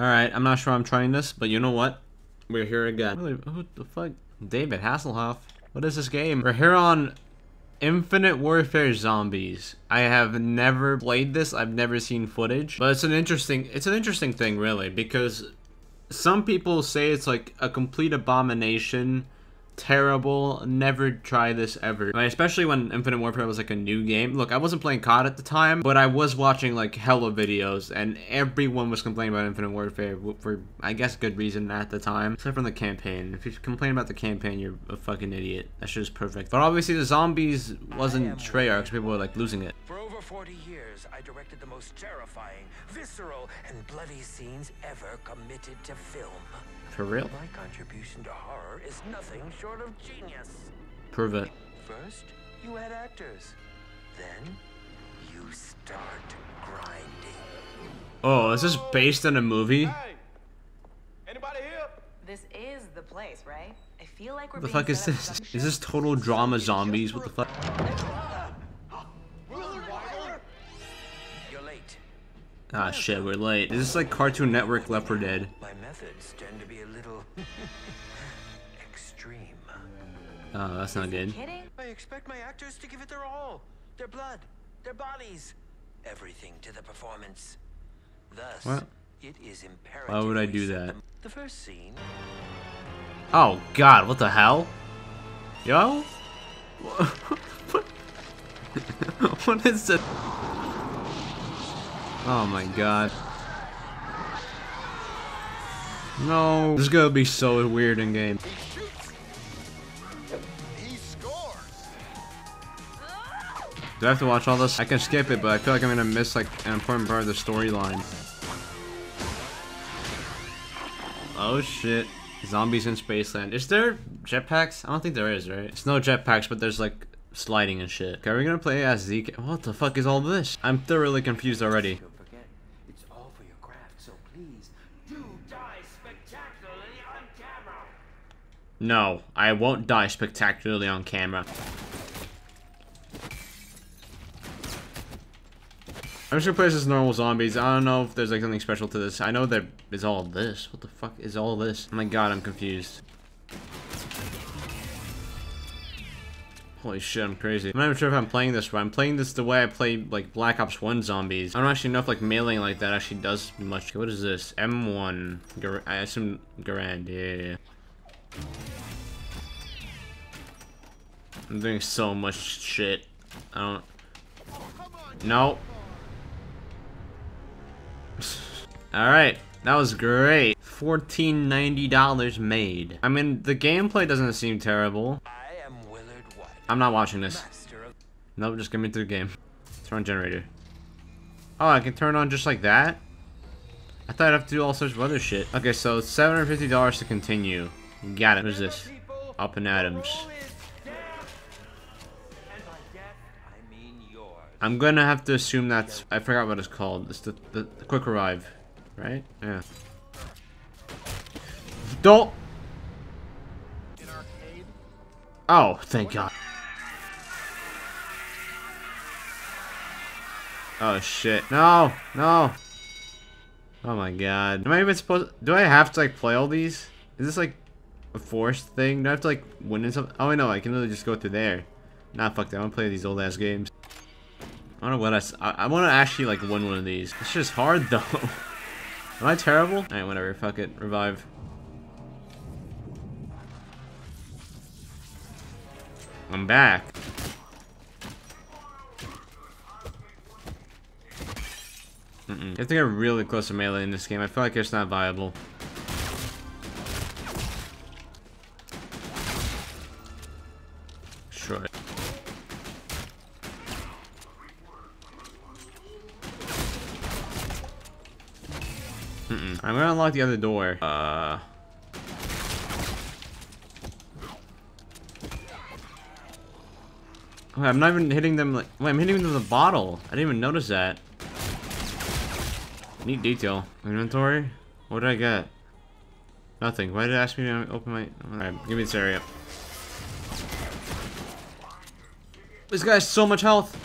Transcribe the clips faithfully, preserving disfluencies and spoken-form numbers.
Alright, I'm not sure I'm trying this, but you know what? We're here again. Really? Who the fuck? David Hasselhoff? What is this game? We're here on Infinite Warfare Zombies. I have never played this, I've never seen footage. But it's an interesting, it's an interesting thing really, because some people say it's like a complete abomination, terrible, never try this ever. I mean, especially when Infinite Warfare was like a new game. Look, I wasn't playing C O D at the time, but I was watching like hella videos, and everyone was complaining about Infinite Warfare for, I guess, good reason at the time. Except from the campaign. If you complain about the campaign, you're a fucking idiot. That shit is perfect. But obviously the zombies wasn't Treyarch, people were like losing it. For over forty years, I directed the most terrifying, visceral, and bloody scenes ever committed to film. For real? My contribution to horror is nothing short of genius. Prove it. First, you had actors. Then, you start grinding. Oh, is this based on a movie? Hey, anybody here? This is the place, right? I feel like we're the fuck is this? Is this total drama zombies? What the fuck? Ah, shit, we're late. Is this like Cartoon Network Left four Dead? My methods tend to be a little extreme. Oh, that's not good. I expect my actors to give it their all. Their blood, their bodies, everything to the performance. Thus, what? It is imperative. Why would I do that? The first scene. Oh god, what the hell? Yo? What is this? Oh my god. No. This is gonna be so weird in game. He shoots. He scores. Do I have to watch all this? I can skip it, but I feel like I'm gonna miss like an important part of the storyline. Oh shit. Zombies in Spaceland. Is there jetpacks? I don't think there is, right? It's no jetpacks, but there's like sliding and shit. Okay, are we gonna play as Zeke? What the fuck is all this? I'm thoroughly confused already. It's all for your craft, so please do die spectacularly on camera. No, I won't die spectacularly on camera. I'm just gonna play as normal zombies. I don't know if there's like something special to this. I know there is all this. What the fuck is all this? Oh my god, I'm confused. Holy shit, I'm crazy. I'm not even sure if I'm playing this, but I'm playing this the way I play, like, Black Ops one zombies. I don't actually know if, like, mailing like that actually does much. Okay, what is this? M one. Gar I assume Garand. Yeah, yeah, yeah. I'm doing so much shit. I don't... No. Alright. That was great. fourteen ninety dollars made. I mean, the gameplay doesn't seem terrible. I'm not watching this. Nope, just get me through the game. Turn on generator. Oh, I can turn on just like that? I thought I'd have to do all sorts of other shit. Okay, so it's seven hundred fifty dollars to continue. Got it. What is this? Up and Adams. I'm gonna have to assume that's... I forgot what it's called. It's the, the, the quick revive. Right? Yeah. Don't! Oh, thank god. Oh shit. No! No! Oh my god. Am I even supposed to, do I have to like play all these? Is this like a forced thing? Do I have to like win in something? Oh no, I can literally just go through there. Nah, fuck that. I wanna play these old ass games. I don't know what I s I, I wanna actually like win one of these. It's just hard though. Am I terrible? Alright, whatever, fuck it. Revive. I'm back. Mm-mm. You have to get really close to melee in this game. I feel like it's not viable. Sure. Mm-mm. I'm gonna unlock the other door. Uh. Okay, I'm not even hitting them. Like, wait, I'm hitting them with a bottle. I didn't even notice that. Neat detail. Inventory? What did I get? Nothing. Why did it ask me to open my... Alright, give me this area. This guy has so much health.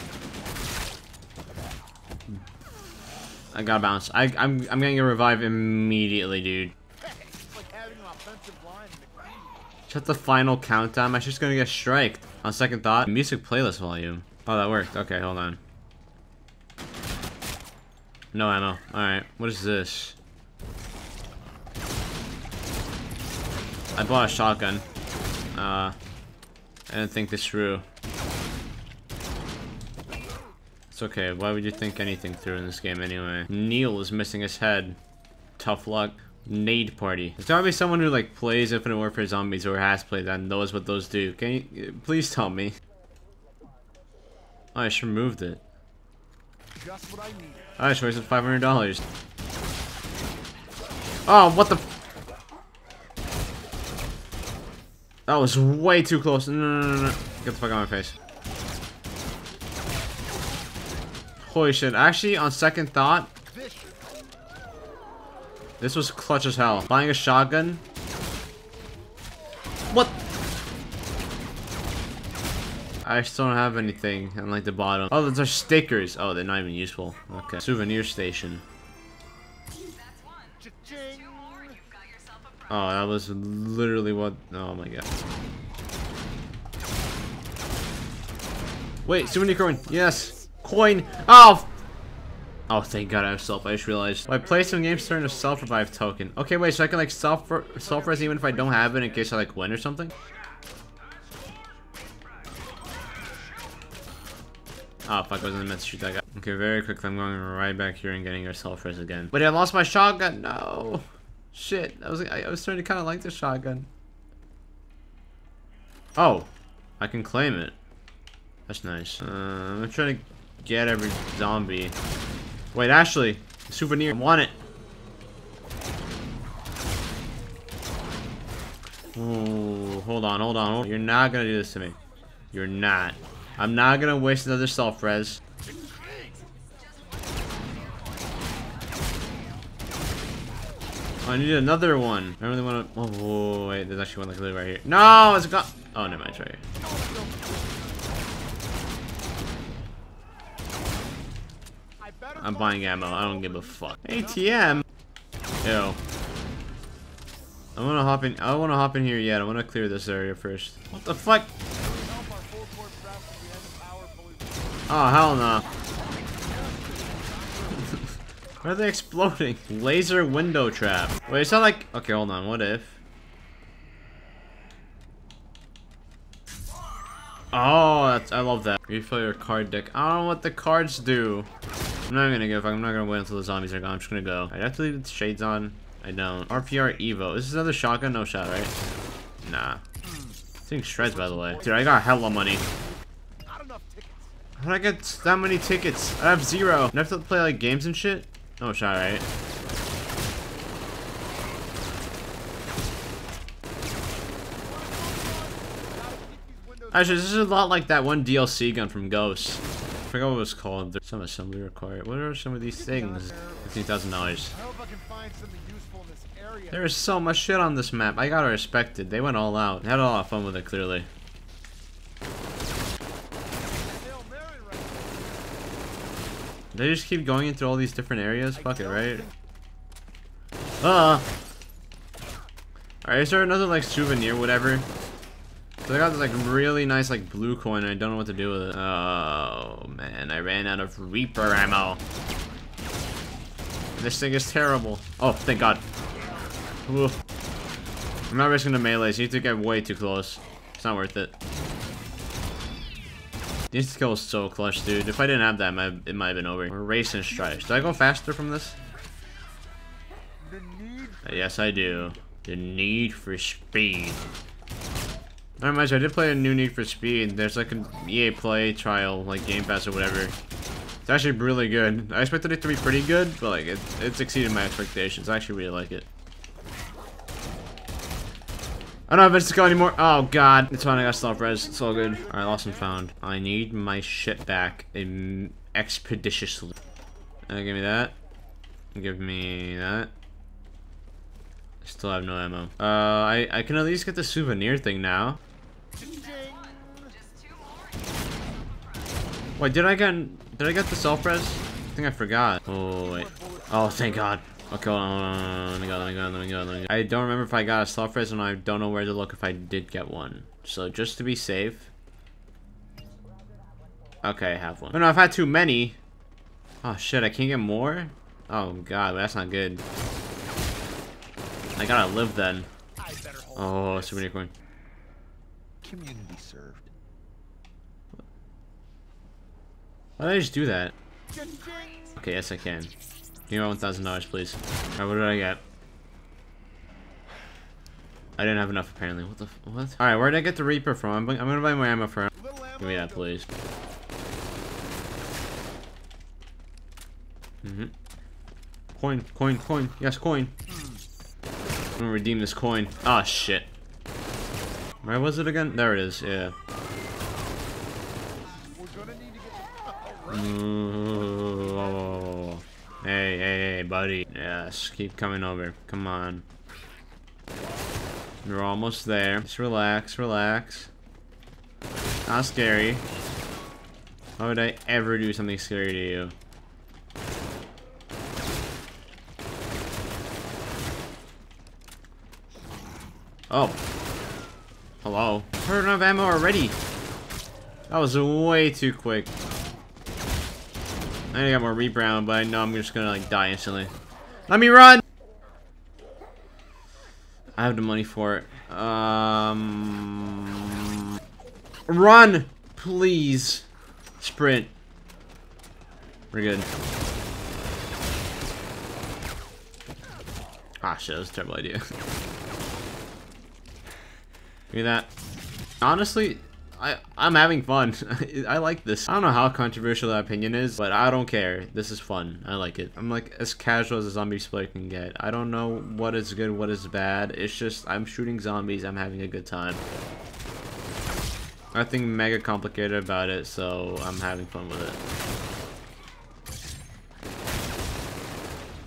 I gotta bounce. I, I'm, I'm gonna get revived immediately, dude. Shut the final countdown. I'm just gonna get striked. On second thought, music playlist volume. Oh, that worked. Okay, hold on. No ammo. Alright, what is this? I bought a shotgun. Uh, I didn't think this through. It's okay, why would you think anything through in this game anyway? Neil is missing his head. Tough luck. Nade party. There's gotta be someone who like plays Infinite Warfare Zombies or has played that and knows what those do. Can you please tell me? Oh, I just removed it. Just what I needed. I just wasted five hundred dollars. Oh, what the f. That was way too close. No, no, no, no. Get the fuck out of my face. Holy shit. Actually, on second thought, this was clutch as hell. Buying a shotgun? What? I still don't have anything on like the bottom. Oh, those are stickers. Oh, they're not even useful. Okay. Souvenir station. Oh, that was literally what. Oh my god. Wait, souvenir coin. Yes. Coin. Oh. Oh, thank god I have self. I just realized. Well, I play some games starting to self-revive token. Okay, wait, so I can like self self-res even if I don't have it in case I like win or something? Ah, oh, fuck, I wasn't meant to shoot that guy. Okay, very quickly, I'm going right back here and getting our self-res again. Wait, I lost my shotgun! No! Shit, I was, I was starting to kind of like the shotgun. Oh! I can claim it. That's nice. Uh, I'm trying to get every zombie. Wait, Ashley, souvenir, I want it. Ooh, hold on, hold on, hold on. You're not gonna do this to me. You're not. I'm not gonna waste another self-res. Oh, I need another one. I really wanna, oh, whoa, wait, there's actually one like right here. No, it's gone. Oh, never mind, it's right here. I'm buying ammo. I don't give a fuck. A T M. Yo. I wanna hop in. I wanna hop in here yet. I wanna clear this area first. What the fuck? Oh hell no. Why are they exploding? Laser window trap. Wait, it's not like. Okay, hold on. What if? Oh, that's. I love that. Refill your card deck. I don't know what the cards do. I'm not gonna go. I'm not gonna wait until the zombies are gone. I'm just gonna go. I have to leave the shades on. I don't. R P R Evo. This is another shotgun, no shot, right? Nah. This thing shreds, by the way. Dude, I got hella money. How did I get that many tickets? I have zero. And I have to play like games and shit. No shot, right? Actually, this is a lot like that one D L C gun from Ghost. I forgot what it was called. There's some assembly required. What are some of these things? fifteen thousand dollars. There is so much shit on this map. I gotta respect it. They went all out. I had a lot of fun with it, clearly. They just keep going into all these different areas? Fuck it, right? Uh. Alright, is there another, like, souvenir, whatever? So I got this like really nice like blue coin and I don't know what to do with it. Oh man, I ran out of Reaper ammo. This thing is terrible. Oh, thank god. Ooh. I'm not risking the melees. You need to get way too close. It's not worth it. This kill is so clutch, dude. If I didn't have that, it might have been over. We're racing stripes. Do I go faster from this? Yes, I do. The Need for Speed. Not much. I did play a new Need for Speed. There's like an E A Play trial, like Game Pass or whatever. It's actually really good. I expected it to be pretty good, but like it, it's exceeded my expectations. I actually really like it. I don't have it to go anymore. Oh god, it's fine. I got self-res. It's all good. All right, lost and found. I need my shit back expeditiously. Uh, give me that. Give me that. Still have no ammo. Uh, I I can at least get the souvenir thing now. Wait, did I get did I get the self-res? I think I forgot. Oh wait. Oh, thank God. Okay, hold on, hold on, let me go, let me go, let me go. I don't remember if I got a slot fest, and I don't know where to look if I did get one. So just to be safe. Okay, I have one. Oh no, I've had too many. Oh shit, I can't get more? Oh God, that's not good. I gotta live then. Oh, souvenir coin. Community served. Why did I just do that? Okay, yes I can. Give me my one thousand dollars, please. Alright, what did I get? I didn't have enough, apparently. What the f- what? Alright, where did I get the Reaper from? I'm, I'm gonna buy my ammo from. Give me that, please. Mm-hmm. Coin, coin, coin. Yes, coin. I'm gonna redeem this coin. Ah, shit. Where was it again? There it is, yeah. Ooh. Hey, hey, hey, buddy. Yes, keep coming over. Come on. We're almost there. Just relax, relax. Not scary. Why would I ever do something scary to you? Oh. Hello. I ran out of ammo already. That was way too quick. I got more rebound, but I know I'm just gonna like die instantly. Let me run! I have the money for it. Um, run! Please! Sprint. We're good. Ah shit, that was a terrible idea. Give me that. Honestly, I, I'm having fun. I, I like this. I don't know how controversial that opinion is, but I don't care. This is fun. I like it. I'm like as casual as a zombie split can get. I don't know what is good, what is bad. It's just I'm shooting zombies. I'm having a good time. Nothing mega complicated about it, so I'm having fun with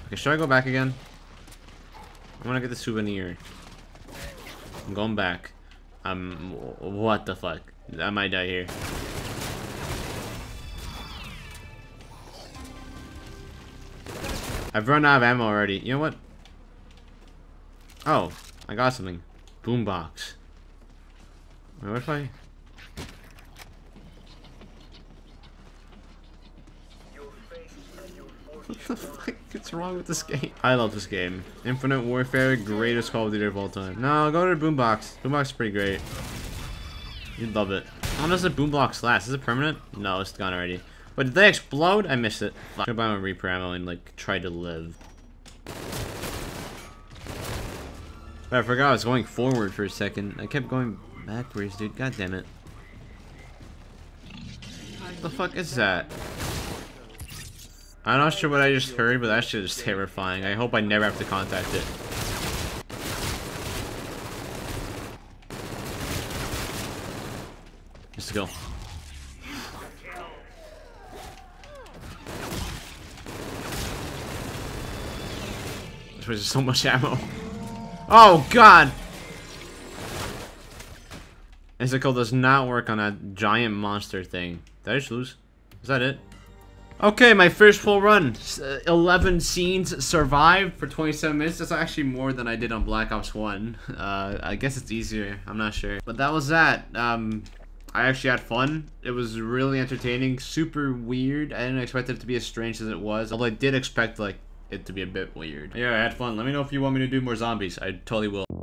it. Okay, should I go back again? I'm gonna get the souvenir. I'm going back. Um, what the fuck? I might die here. I've run out of ammo already. You know what? Oh, I got something. Boombox. What if I? What the fuck is wrong with this game? I love this game. Infinite Warfare, greatest Call of Duty of all time. No, go to Boombox. Boombox is pretty great. You'd love it. How long does the Boombox last? Is it permanent? No, it's gone already. But did they explode? I missed it. I'm gonna buy my Reaper ammo and like try to live. But I forgot I was going forward for a second. I kept going backwards, dude. God damn it. What the fuck is that? I'm not sure what I just heard, but that shit is terrifying. I hope I never have to contact it. Let's go. This was so much ammo. Oh God! Icicle does not work on that giant monster thing. Did I just lose? Is that it? Okay, my first full run. eleven scenes survived for twenty-seven minutes. That's actually more than I did on Black Ops one. Uh, I guess it's easier. I'm not sure. But that was that. Um, I actually had fun. It was really entertaining. Super weird. I didn't expect it to be as strange as it was. Although I did expect like it to be a bit weird. Yeah, I had fun. Let me know if you want me to do more zombies. I totally will.